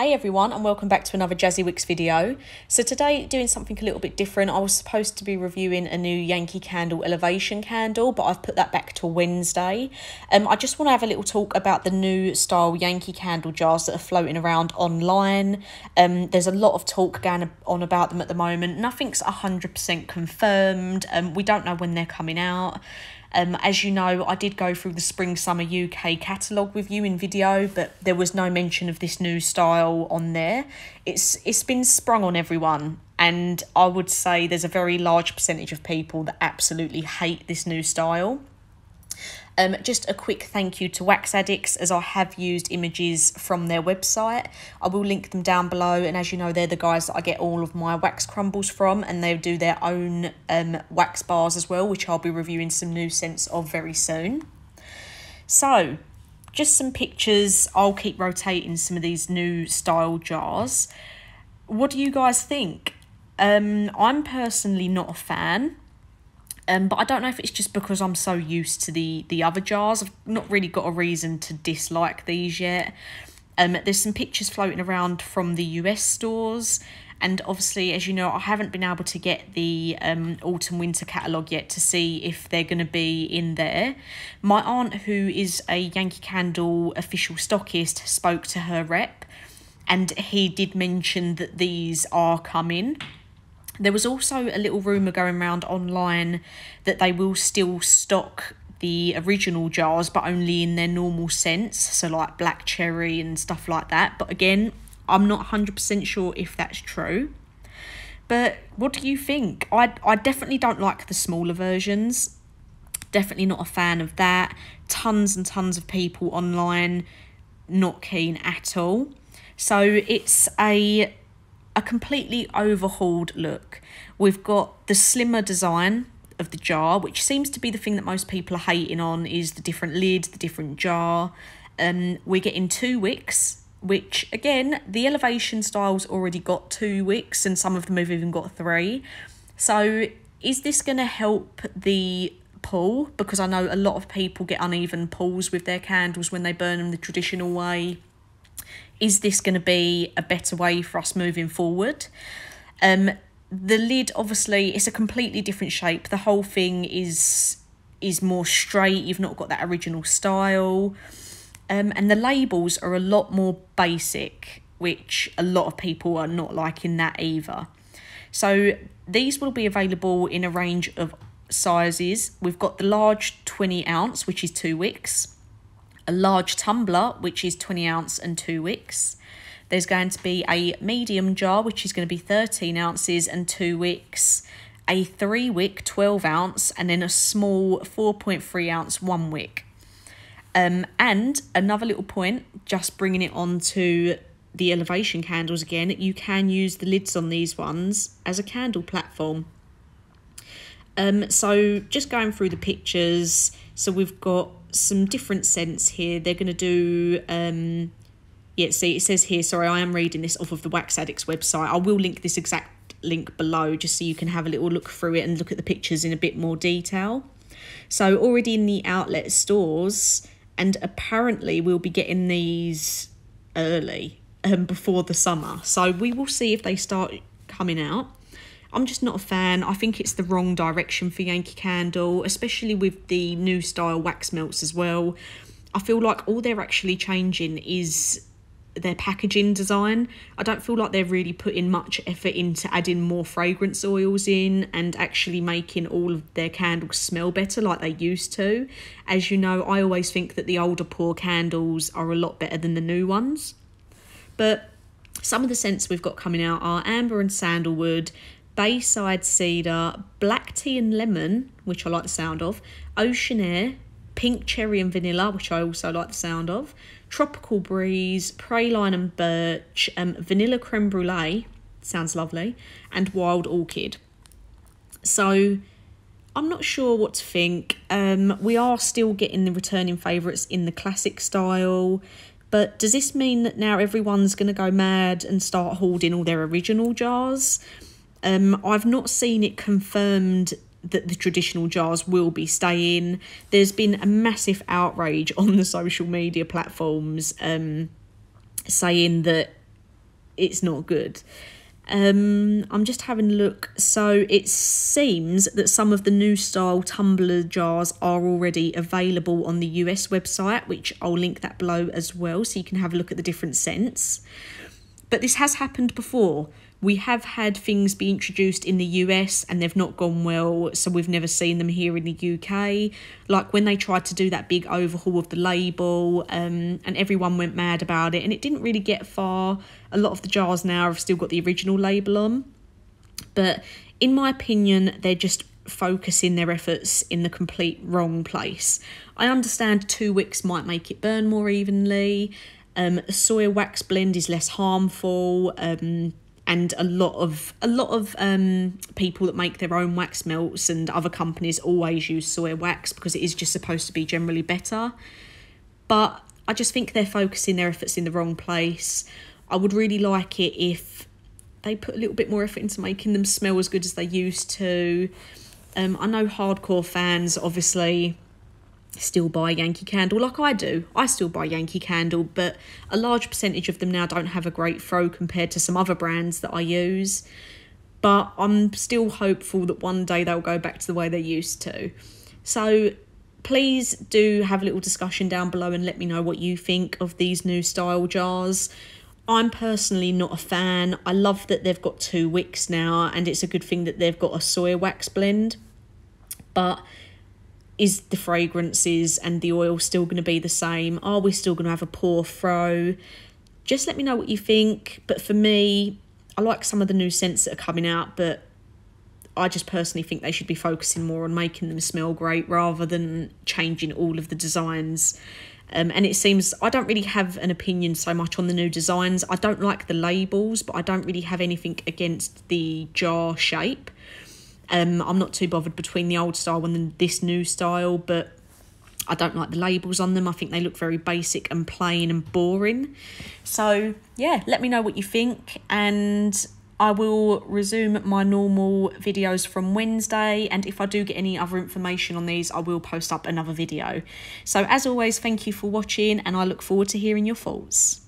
Hey everyone, and welcome back to another Jazzy Wicks video. So today, doing something a little bit different. I was supposed to be reviewing a new Yankee Candle elevation candle, but I've put that back to Wednesday. I just want to have a little talk about the new style Yankee Candle jars that are floating around online. There's a lot of talk going on about them at the moment. Nothing's 100% confirmed. We don't know when they're coming out. As you know, I did go through the Spring Summer UK catalogue with you in video, but there was no mention of this new style on there. It's been sprung on everyone, and I would say there's a very large percentage of people that absolutely hate this new style. Just a quick thank you to Wax Addicts, as I have used images from their website. I will link them down below, and as you know, they're the guys that I get all of my wax crumbles from, and they do their own wax bars as well, which I'll be reviewing some new scents of very soon. So, just some pictures. I'll keep rotating some of these new style jars. What do you guys think? I'm personally not a fan. But I don't know if it's just because I'm so used to the other jars. I've not really got a reason to dislike these yet. There's some pictures floating around from the US stores. And obviously, as you know, I haven't been able to get the autumn-winter catalogue yet to see if they're going to be in there. My aunt, who is a Yankee Candle official stockist, spoke to her rep, and he did mention that these are coming. There was also a little rumour going around online that they will still stock the original jars, but only in their normal scents, so like black cherry and stuff like that. But again, I'm not 100% sure if that's true. But what do you think? I definitely don't like the smaller versions. Definitely not a fan of that. Tons and tons of people online not keen at all. So it's a completely overhauled look. We've got the slimmer design of the jar, which seems to be the thing that most people are hating on, is the different lid, the different jar. We're getting 2 wicks, which again, the elevation style's already got 2 wicks, and some of them have even got 3. So is this going to help the pull? Because I know a lot of people get uneven pulls with their candles when they burn them the traditional way. Is this going to be a better way for us moving forward? The lid, obviously, it's a completely different shape. The whole thing is more straight. You've not got that original style. And the labels are a lot more basic, which a lot of people are not liking that either. So these will be available in a range of sizes. We've got the large 20 ounce, which is 2 wicks. A large tumbler, which is 20 ounce and 2 wicks. There's going to be a medium jar, which is going to be 13 ounces and 2 wicks, a 3 wick 12 ounce, and then a small 4.3 ounce 1 wick. And another little point, just bringing it on to the elevation candles again, you can use the lids on these ones as a candle platform. So just going through the pictures, so we've got some different scents here. They're going to do yeah, see, it says here, sorry, I am reading this off of the Wax Addicts website. I will link this exact link below just so you can have a little look through it and look at the pictures in a bit more detail. So already in the outlet stores, and apparently we'll be getting these early before the summer, so we will see if they start coming out. I'm just not a fan. I think it's the wrong direction for Yankee Candle, especially with the new style wax melts as well. I feel like all they're actually changing is their packaging design. I don't feel like they're really putting much effort into adding more fragrance oils in and actually making all of their candles smell better like they used to. As you know, I always think that the older pour candles are a lot better than the new ones. But some of the scents we've got coming out are amber and sandalwood, Bayside cedar, black tea and lemon, which I like the sound of, ocean air, pink cherry and vanilla, which I also like the sound of, tropical breeze, praline and birch, vanilla creme brulee, sounds lovely, and wild orchid. So I'm not sure what to think. We are still getting the returning favourites in the classic style, but does this mean that now everyone's going to go mad and start hoarding all their original jars? I've not seen it confirmed that the traditional jars will be staying. There's been a massive outrage on the social media platforms saying that it's not good. I'm just having a look. So it seems that some of the new style tumbler jars are already available on the US website, which I'll link that below as well, so you can have a look at the different scents. But this has happened before. We have had things be introduced in the US and they've not gone well, so we've never seen them here in the UK. Like when they tried to do that big overhaul of the label, and everyone went mad about it, and it didn't really get far. A lot of the jars now have still got the original label on. But in my opinion, they're just focusing their efforts in the complete wrong place. I understand 2 wicks might make it burn more evenly. Soya wax blend is less harmful. And a lot of people that make their own wax melts and other companies always use soya wax because it is just supposed to be generally better. But I just think they're focusing their efforts in the wrong place. I would really like it if they put a little bit more effort into making them smell as good as they used to. I know hardcore fans obviously still buy Yankee Candle, like I do. I still buy Yankee Candle, but a large percentage of them now don't have a great throw compared to some other brands that I use. But I'm still hopeful that one day they'll go back to the way they used to. So please do have a little discussion down below and let me know what you think of these new style jars. I'm personally not a fan. I love that they've got 2 wicks now, and it's a good thing that they've got a soya wax blend. But is the fragrances and the oil still going to be the same? Are we still going to have a poor throw? Just let me know what you think. But for me, I like some of the new scents that are coming out, but I just personally think they should be focusing more on making them smell great rather than changing all of the designs. And it seems I don't really have an opinion so much on the new designs. I don't like the labels, but I don't really have anything against the jar shape. I'm not too bothered between the old style and this new style, but I don't like the labels on them. I think they look very basic and plain and boring. So, yeah, let me know what you think, and I will resume my normal videos from Wednesday, and if I do get any other information on these, I will post up another video. So, as always, thank you for watching, and I look forward to hearing your thoughts.